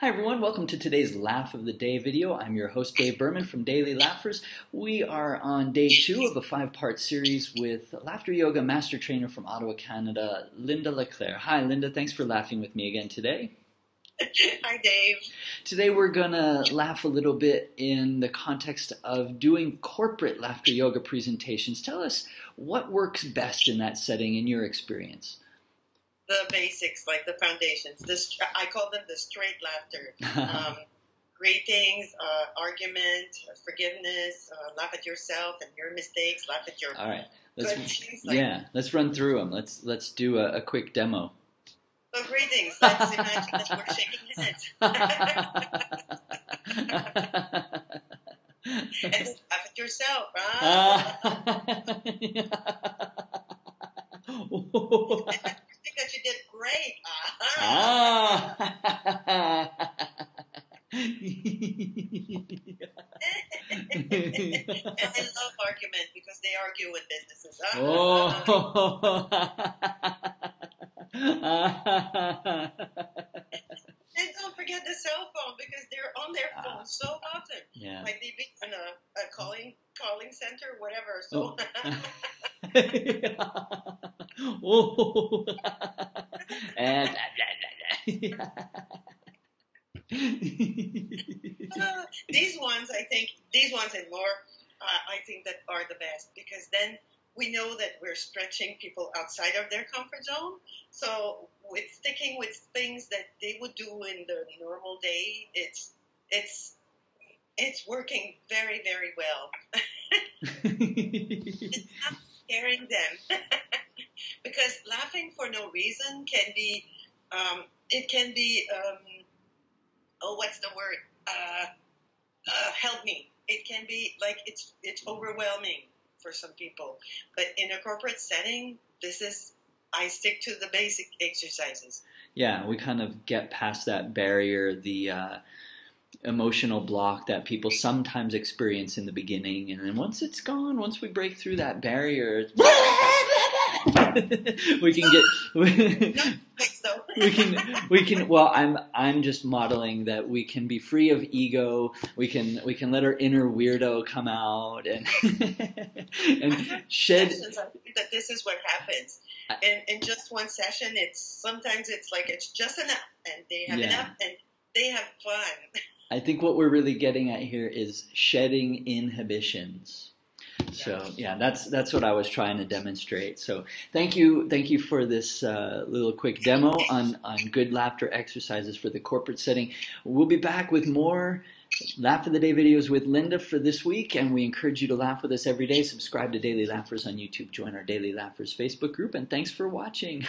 Hi everyone, welcome to today's Laugh of the Day video. I'm your host Dave Berman from Daily Laughers. We are on day 2 of a 5-part series with Laughter Yoga Master Trainer from Ottawa, Canada, Linda Leclerc. Hi Linda, thanks for laughing with me again today. Hi Dave. Today we're gonna laugh a little bit in the context of doing corporate Laughter Yoga presentations. Tell us what works best in that setting in your experience. The basics, like the foundations. I call them the straight laughter. Greetings, argument, forgiveness, laugh at yourself and your mistakes, laugh at your... All right. Let's run through them. Let's do a quick demo. So greetings. Let's imagine that we're shaking hands. And laugh at yourself. Yeah. You did great. And I love argument because they argue with businesses. And don't forget the cell phone because they're on their phone so often. Yeah. Like they've been in a calling center, whatever. So. Oh. And these ones and more, I think that are the best because then we know that we're stretching people outside of their comfort zone. So with sticking with things that they would do in the normal day, it's working very, very well. It's not scaring them. Because laughing for no reason can be, help me. It can be like it's overwhelming for some people. But in a corporate setting, I stick to the basic exercises. Yeah, we kind of get past that barrier, the emotional block that people sometimes experience in the beginning. And then once it's gone, once we break through that barrier, I'm just modeling that we can be free of ego. We can let our inner weirdo come out and shed. I think that this is what happens. In just one session, sometimes it's like it's just enough, and they have enough, and they have fun. I think what we're really getting at here is shedding inhibitions. So yeah, that's what I was trying to demonstrate. So thank you for this little quick demo on good laughter exercises for the corporate setting. We'll be back with more Laugh of the Day videos with Linda for this week, and we encourage you to laugh with us every day. Subscribe to Daily Laughers on YouTube, join our Daily Laughers Facebook group, and thanks for watching.